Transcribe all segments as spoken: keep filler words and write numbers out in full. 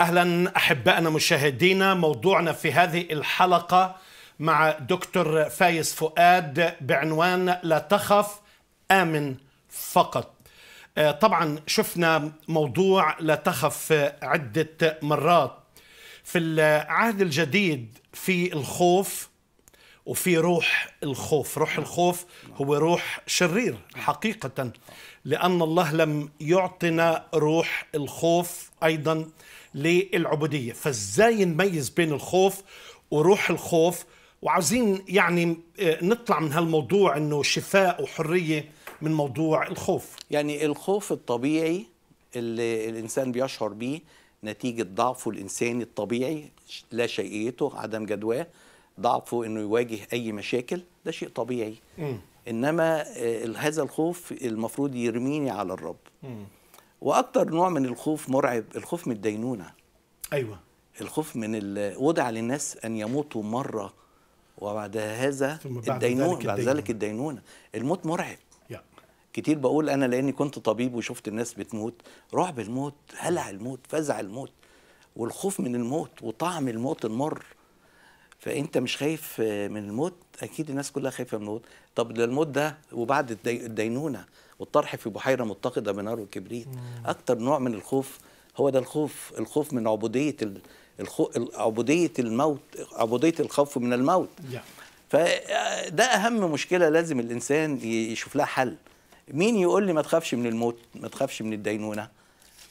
أهلا أحبائنا مشاهدينا، موضوعنا في هذه الحلقة مع دكتور فايز فؤاد بعنوان لا تخف آمن فقط. طبعا شفنا موضوع لا تخف عدة مرات. في العهد الجديد في الخوف وفي روح الخوف، روح الخوف هو روح شرير حقيقة، لأن الله لم يعطنا روح الخوف أيضا للعبودية. فازاي نميز بين الخوف وروح الخوف؟ وعاوزين يعني نطلع من هالموضوع انه شفاء وحرية من موضوع الخوف. يعني الخوف الطبيعي اللي الانسان بيشعر به نتيجة ضعفه الانساني الطبيعي، لا شيئيته، عدم جدواه، ضعفه انه يواجه اي مشاكل، ده شيء طبيعي. م. انما هذا الخوف المفروض يرميني على الرب. م. واكتر نوع من الخوف مرعب، الخوف من الدينونة. ايوه، الخوف من وضع للناس ان يموتوا مرة وبعد هذا الدينونة، بعد ذلك الدينونة. الموت مرعب. yeah. كتير بقول انا لاني كنت طبيب وشفت الناس بتموت، رعب الموت، هلع الموت، فزع الموت، والخوف من الموت وطعم الموت المر. فانت مش خايف من الموت، اكيد الناس كلها خايفة من الموت. طب ده الموت ده وبعد الدينونة والطرح في بحيرة متقدة بنار وكبريت. أكتر نوع من الخوف هو ده الخوف، الخوف من عبودية الخو... عبودية الموت، عبودية الخوف من الموت. yeah. فده أهم مشكلة لازم الإنسان يشوف لها حل. مين يقول لي ما تخافش من الموت، ما تخافش من الدينونة؟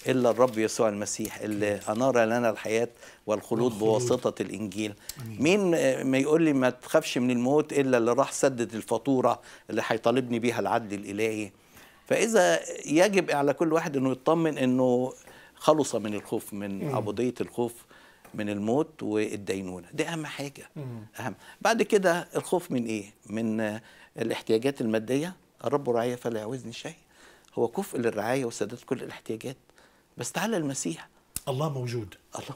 إلا الرب يسوع المسيح اللي أنار لنا الحياة والخلود بواسطة الإنجيل. مين ما يقول لي ما تخافش من الموت إلا اللي راح سدد الفاتورة اللي هيطالبني بيها العدل الإلهي. فإذا يجب على كل واحد أنه يطمن أنه خلص من الخوف، من عبودية الخوف من الموت والدينونة، دي أهم حاجة. أهم بعد كده الخوف من إيه؟ من الاحتياجات المادية. الرب راعية فلا يعوزني شيء، هو كفء للرعاية وسداد كل الاحتياجات. بس تعالى المسيح، الله موجود، الله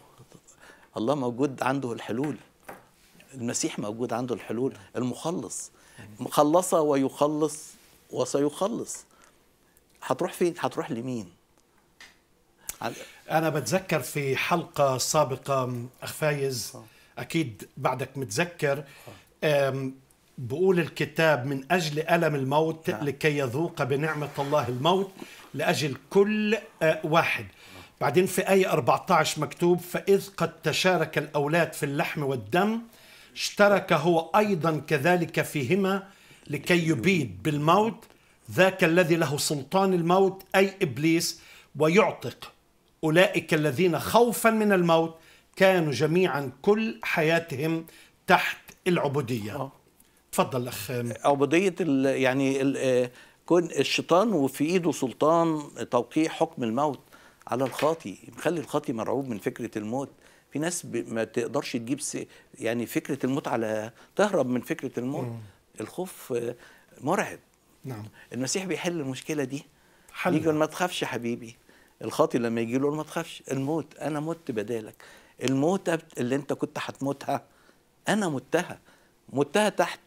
الله موجود، عنده الحلول. المسيح موجود، عنده الحلول، المخلص، مخلص ويخلص وسيخلص. هتروح فين؟ هتروح لمين؟ أنا بتذكر في حلقة سابقة أخ فايز، أكيد بعدك متذكر، بقول الكتاب من أجل ألم الموت لكي يذوق بنعمة الله الموت لأجل كل واحد. بعدين في آية أربعة عشر مكتوب فإذ قد تشارك الأولاد في اللحم والدم اشترك هو أيضا كذلك فيهما لكي يبيد بالموت ذاك الذي له سلطان الموت أي إبليس ويعتق أولئك الذين خوفا من الموت كانوا جميعا كل حياتهم تحت العبودية. أوه. تفضل أخ. عبودية يعني ال كون الشيطان وفي إيده سلطان توقيع حكم الموت على الخاطي، مخلي الخاطي مرعوب من فكرة الموت. في ناس ما تقدرش تجيب يعني فكرة الموت، على تهرب من فكرة الموت. م. الخوف مرعب. نعم. المسيح بيحل المشكلة دي، يجي يقول ما تخافش حبيبي. الخاطي لما يجي له ما تخافش، الموت أنا مت بدالك، الموت اللي أنت كنت هتموتها أنا متها، متها تحت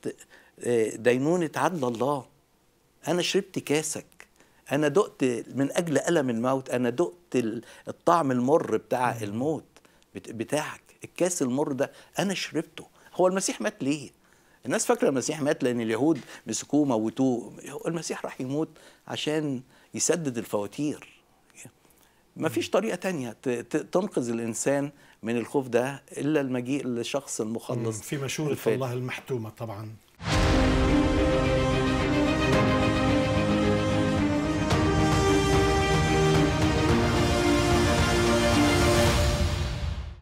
دينونة عدل الله. أنا شربت كاسك، أنا دقت من أجل ألم الموت، أنا دقت الطعم المر بتاع الموت بتاعك، الكاس المر ده أنا شربته. هو المسيح مات ليه؟ الناس فاكرة المسيح مات لأن اليهود مسكوه موتوه. المسيح راح يموت عشان يسدد الفواتير. مفيش طريقة تانية تنقذ الإنسان من الخوف ده إلا المجيء لشخص المخلص في مشورة الله المحتومة طبعا.